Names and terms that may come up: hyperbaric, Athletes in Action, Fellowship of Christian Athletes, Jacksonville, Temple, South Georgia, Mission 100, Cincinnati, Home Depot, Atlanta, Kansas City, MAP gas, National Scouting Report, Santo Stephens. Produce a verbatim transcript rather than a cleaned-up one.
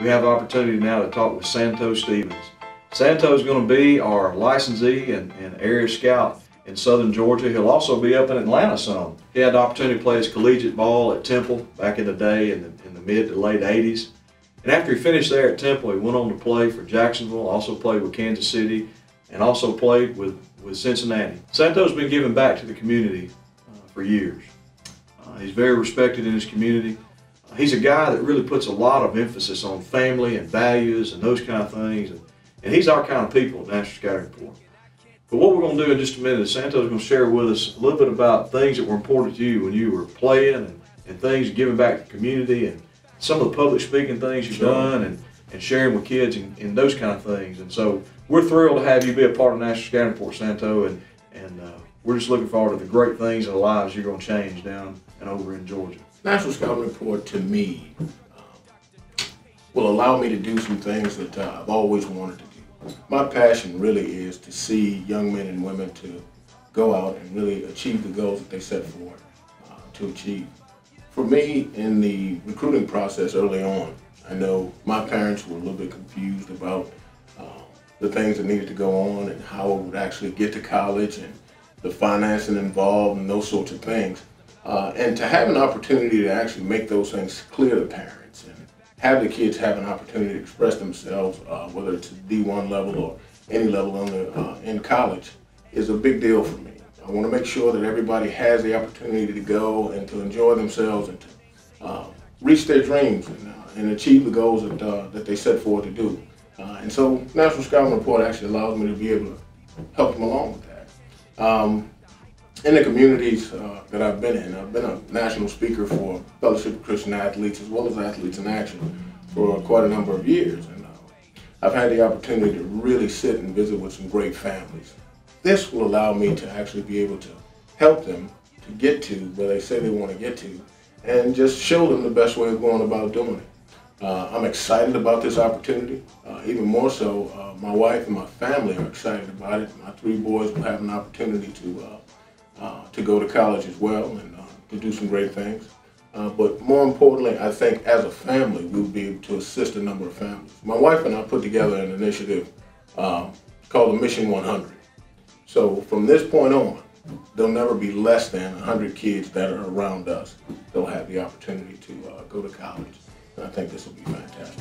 we have the opportunity now to talk with Santo Stephens. Santo is going to be our licensee and, and area scout in southern Georgia. He'll also be up in Atlanta some. He had the opportunity to play his collegiate ball at Temple back in the day in the, in the mid to late eighties. And after he finished there at Temple, he went on to play for Jacksonville, also played with Kansas City, and also played with, with Cincinnati. Santo's been giving back to the community uh, for years. Uh, he's very respected in his community. Uh, he's a guy that really puts a lot of emphasis on family and values and those kind of things. And, and he's our kind of people at National Scouting Report. But what we're going to do in just a minute is Santo's going to share with us a little bit about things that were important to you when you were playing and, and things giving back to the community and some of the public speaking things you've done and, and sharing with kids and, and those kind of things. And so we're thrilled to have you be a part of National Scouting Report, Santo, and, and uh, we're just looking forward to the great things and the lives you're going to change down and over in Georgia. National Scouting Report, to me, um, will allow me to do some things that uh, I've always wanted to do. My passion really is to see young men and women to go out and really achieve the goals that they set forward uh, to achieve. For me, in the recruiting process early on, I know my parents were a little bit confused about uh, the things that needed to go on and how I would actually get to college and the financing involved and those sorts of things. Uh, and to have an opportunity to actually make those things clear to parents and have the kids have an opportunity to express themselves, uh, whether it's D one level or any level on the, uh, in college, is a big deal for me. I want to make sure that everybody has the opportunity to go and to enjoy themselves and to uh, reach their dreams and, uh, and achieve the goals that, uh, that they set forward to do. Uh, and so National Scouting Report actually allows me to be able to help them along with that. Um, in the communities uh, that I've been in, I've been a national speaker for Fellowship of Christian Athletes as well as Athletes in Action for quite a number of years. And uh, I've had the opportunity to really sit and visit with some great families. This will allow me to actually be able to help them to get to where they say they want to get to and just show them the best way of going about doing it. Uh, I'm excited about this opportunity. Uh, even more so, uh, my wife and my family are excited about it. My three boys will have an opportunity to, uh, uh, to go to college as well and uh, to do some great things. Uh, but more importantly, I think as a family, we'll be able to assist a number of families. My wife and I put together an initiative uh, called the Mission one hundred. So from this point on, there'll never be less than one hundred kids that are around us. They'll have the opportunity to uh, go to college. And I think this will be fantastic.